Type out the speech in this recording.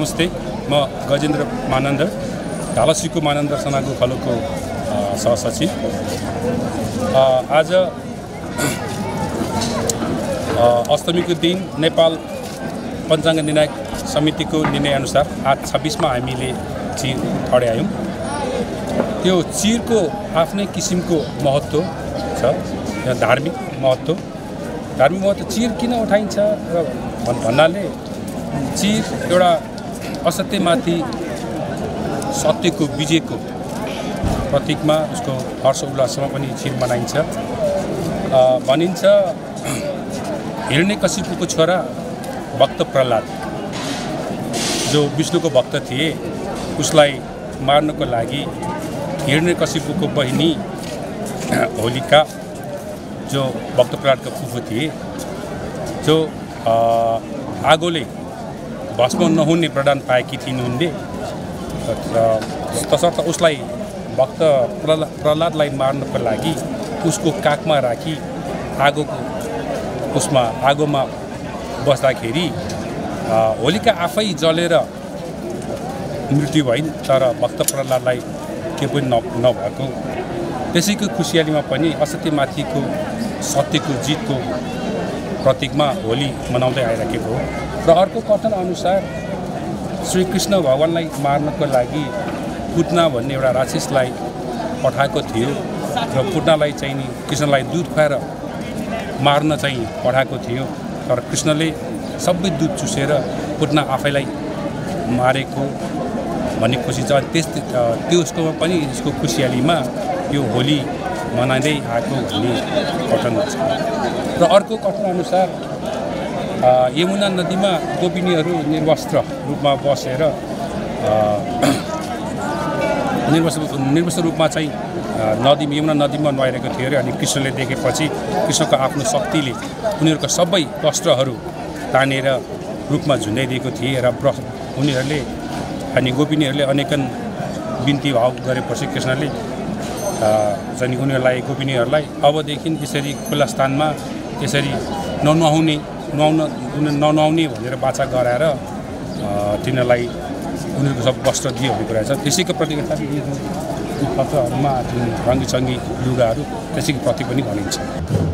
नमस्ते म गजेन्द्र मानन्द धालसीको मानन्द सनाको खलोको सहसचिव। आज अष्टमी को दिन नेपाल पंचांग निर्णायक समिति को निर्णय अनुसार आज 26 में हामीले चीर ठड्यायौं। त्यो चीर को आफ्नै किसिमको महत्व छ, धार्मिक महत्व। धार्मिक महत्व चीर किन उठाइन्छ भन्नाले चीर एउटा असत्यमाथि सत्य को विजय को प्रतीक में उसको हर्ष उल्लास में चीर मनाइन्छ। भनिन्छ हिरण्यकशिपुको छोरा भक्त प्रहलाद जो विष्णु को भक्त थिए, उसलाई मार्नको लागि हिरण्यकशिपुको बहिनी होलिका जो भक्त प्रहलाद का फुफू थिए, जो आगोले भस्म नहुने वरदान पाएकी थिइन् उनले। तसर्थ उसलाई भक्त प्रहलादलाई मार्नको लागि उसको काखमा राखी आगोमा बस्दाखेरि होलिका आफै जलेर मृत्यु भइन्, तर भक्त प्रहलादलाई के पनि नभएको। त्यसैको खुसियालीमा पनि असत्यमाथिको सत्यको जितको प्रतीकमा होली मनाउँदै आइराखेको हो। र अर्को कथन अनुसार श्रीकृष्ण भगवानलाई मार्नको लागि पुतना भन्ने एउटा राक्षसलाई पठाएको थियो र पुतनालाई चाहिँ नि कृष्णलाई दूध खुवाएर मार्न चाहिँ पठाएको थियो, तर कृष्णले सबै दूध चुसेर पुतना आफैलाई मारेको भन्ने खुसी छ। त्यसकोमा पनि यसको खुसियालीमा यो होली मनाइँदै आएको भन्ने कथन छ। र अर्को कथन अनुसार यमुना नदी में गोपिनीहरू निर्वस्त्र रूप में बसेर निर्वस्त्र रूप में चाहिँ नदी यमुना नदी में नुहाइरहेको थियो अरे। अनि कृष्णले देखेपछि कृष्ण को आफ्नो शक्तिले उनीहरूको सबै वस्त्रहरू तानेर रूप में झुन्ड्याइदिएको थिए र उनीहरूले अनि गोपिनीहरूले अनेकन बिन्ती भाव गरेपछि कृष्णले चाहिँ उनीहरूलाई गोपिनीहरूलाई अबदेखि यसरी खुला स्थानमा यसरी ननुहाउने ननुहाउने भनेर बाचा गराएर तिनीहरूलाई उनीहरूको सब वस्त्र दियो भनेको रहेछ। त्यसैको प्रतीक पत्रहरूमा रङ्गीचङ्गी लुगाहरू त्यसैको प्रतीक पनि भनिन्छ।